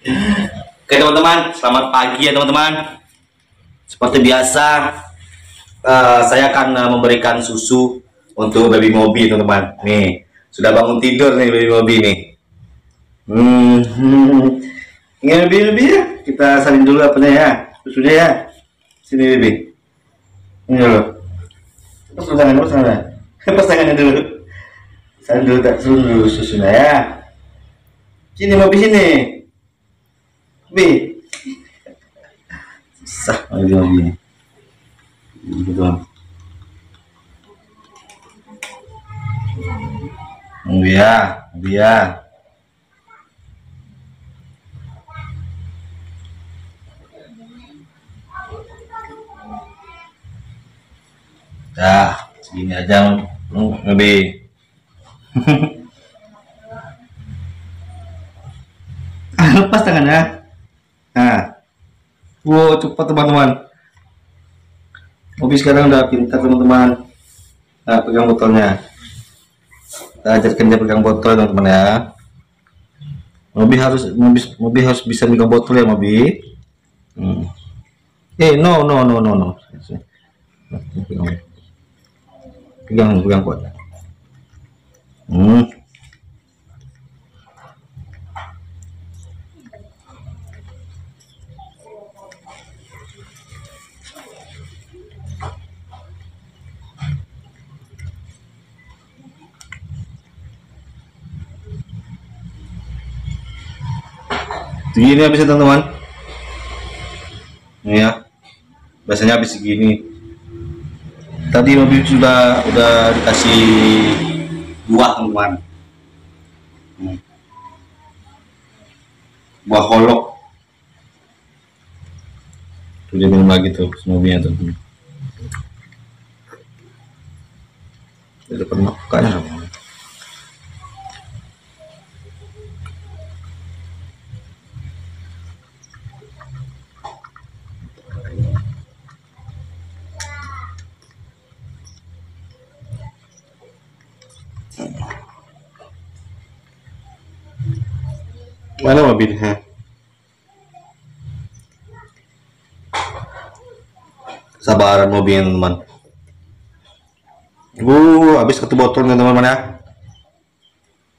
Oke teman-teman, selamat pagi ya teman-teman. Seperti biasa saya akan memberikan susu untuk baby Mobi teman-teman. Nih, sudah bangun tidur nih baby Mobi nih. Ini baby ya, kita salin dulu apanya ya, susunya ya. Sini baby. Ini dulu. Lepas tangan dulu, lepas tangannya dulu. Salin dulu, salin dulu susunya ya. Sini Mobi sini. Bi, susah lagi ini, gitu. Mobi ya. Dah, segini aja, Mobi. Lepas tangannya. Nah, wow, cepat teman-teman. Mobi sekarang udah pintar teman-teman. Nah, pegang botolnya. Kita ajarkan dia pegang botol teman-teman ya. Mobi harus bisa pegang botol ya Mobi. No. Pegang kuat. Segini habisnya teman-teman ya, biasanya habis segini. Tadi Mobi udah dikasih buah teman-teman, buah holok tuh, dia minum lagi tuh Mobinya tuh. Dia dapat makannya sama mana Mobi? Sabaran Mobi teman. Habis satu botol nih teman-teman ya.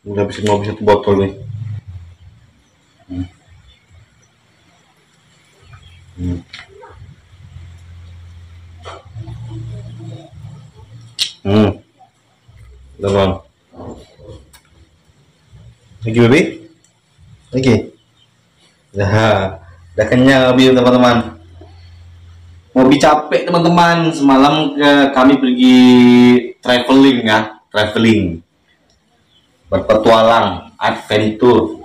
Udah habisin Mobi satu botol nih. Teman. Lagi Mobi? Oke, udah kenyang Mobi teman-teman. Mobi capek teman-teman, semalam kami pergi traveling ya, berpetualang, adventure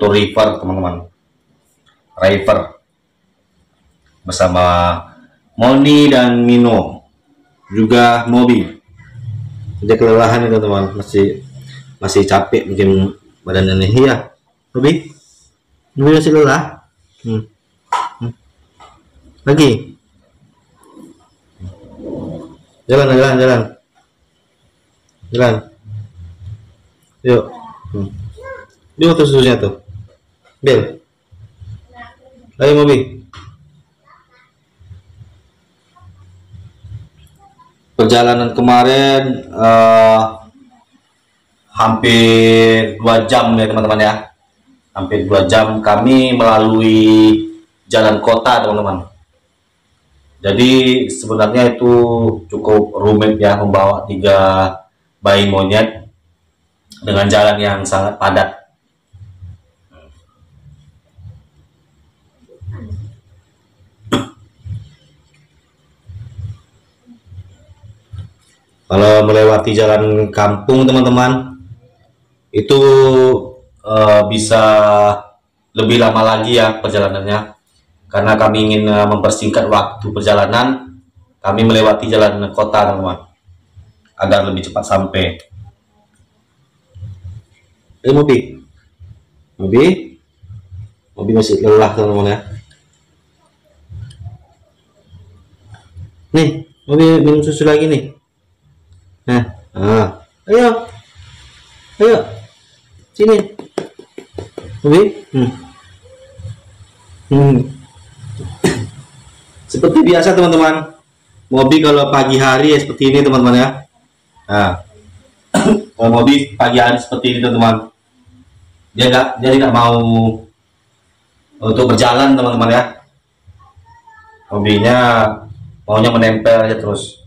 to river teman-teman, river bersama Moni dan Mino, juga Mobi. Udah kelelahan ya teman-teman, masih capek mungkin. Badan ini ya, Mobi masih lelah. Lagi, jalan. Yuk, dia tuh susunya tuh, Bel. Ayo Mobi, perjalanan kemarin hampir 2 jam ya teman-teman ya, hampir 2 jam kami melalui jalan kota teman-teman. Jadi sebenarnya itu cukup rumit ya, membawa 3 bayi monyet dengan jalan yang sangat padat. Kalau melewati jalan kampung teman-teman itu bisa lebih lama lagi ya perjalanannya, karena kami ingin mempersingkat waktu perjalanan. Kami melewati jalan kota teman-teman agar lebih cepat sampai. Mobi masih lelah teman-teman ya. Nih Mobi minum susu lagi nih. Ayo sini. Oke? Seperti biasa teman-teman, Mobi kalau pagi hari ya seperti ini teman-teman ya. Nah, Mobi pagi hari seperti ini teman-teman. Dia tidak mau untuk berjalan teman-teman ya. Mobinya maunya menempel aja terus.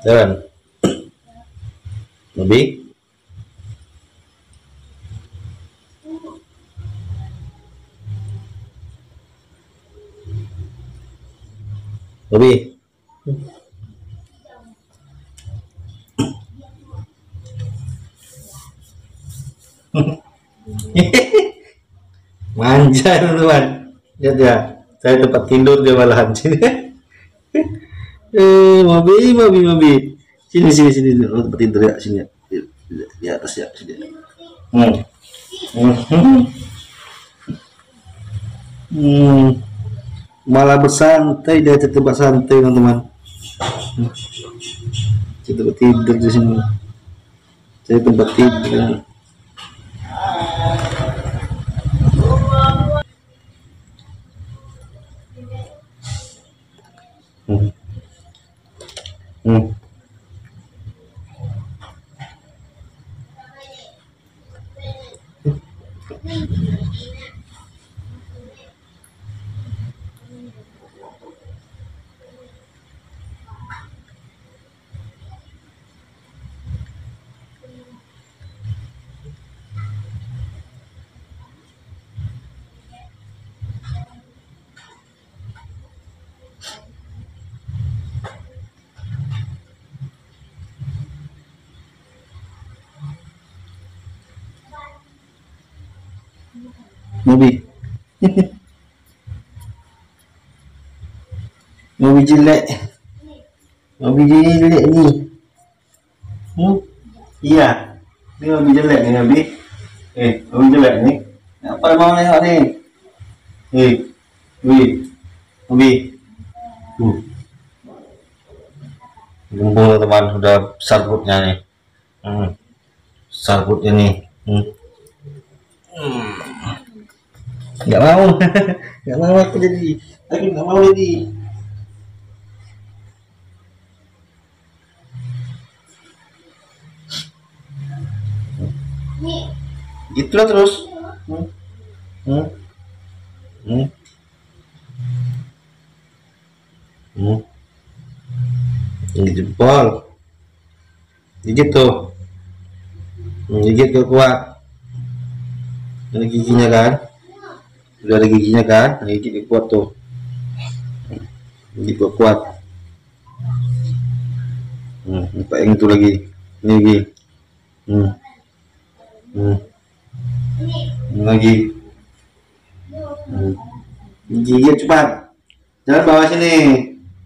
Jalan. Mobi. Manja teman. Lihat ya, saya tempat tidur dia malahan sini. Mobi. Sini. Oh, tempat tidur ya, sini. Di atas ya, sini. Malah bersantai, dia tetap santai teman-teman. Kita tidur di sini. Saya tempat tidur. Mobi jelek. Mobi ini jelek ni. Iya. Ni Mobi jelek ni Mobi. Mobi jelek ni. Apa mau tengok ni? Mobi. Gembul teman, sudah besar perutnya ni. Besar perutnya ni. Nggak mau aku jadi, aku nggak mau jadi. Gitulah terus. Ini jempol, gigit tuh kuat. Ini giginya kan? Sudah ada giginya kan, gigi kuat tuh, gigi kuat. Lupa yang itu lagi, ini lagi, lagi. Gigi cepat, jangan bawa sini,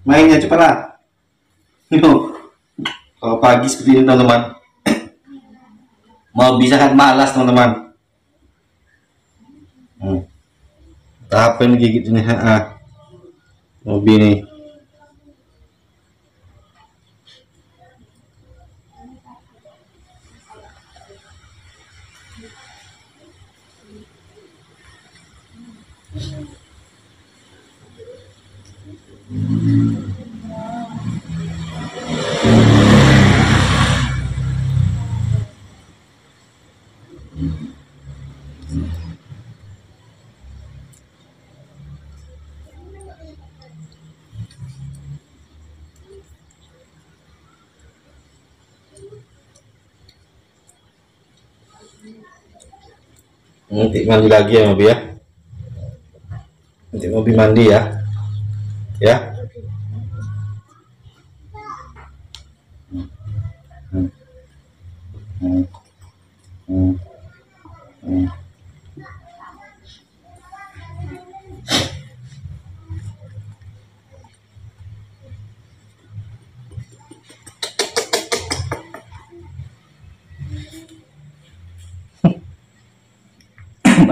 mainnya cepatlah. Kalau pagi seperti ini teman-teman, mau bisa kan malas teman-teman. Apa yang gigit ini? Mobi ini. Nanti mandi lagi ya Mobi ya. Nanti Mobi mandi ya.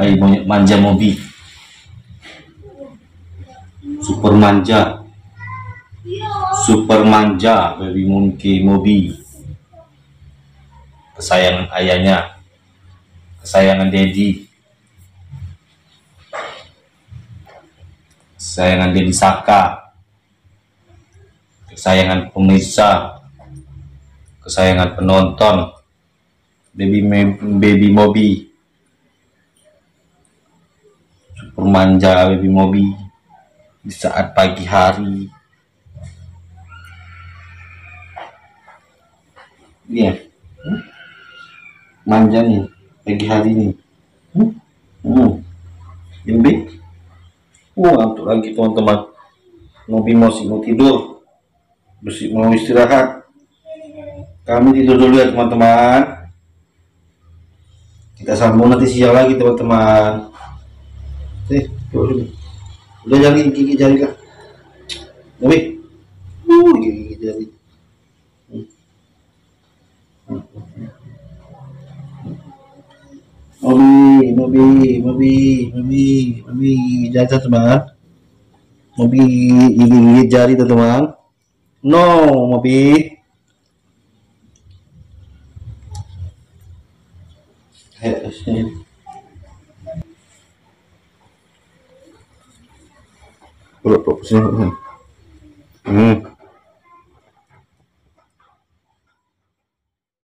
Ayo manja Mobi, super manja, super manja baby monkey Mobi, kesayangan ayahnya, kesayangan daddy, kesayangan daddy Saka, kesayangan pemirsa, kesayangan penonton, baby Mobi. Manja baby Mobi di saat pagi hari. Iya, manja nih pagi hari nih. Lembek. Ngantuk lagi teman-teman. Mobi masih mau tidur, masih mau istirahat. Kami tidur dulu ya teman-teman. Kita sambung nanti siang lagi teman-teman. Udah jari gigi jari kah? Mobi. Gigi jari. Mobi jari teman. Mobi gigi jari teman. No, Mobi. Udah fokusnya.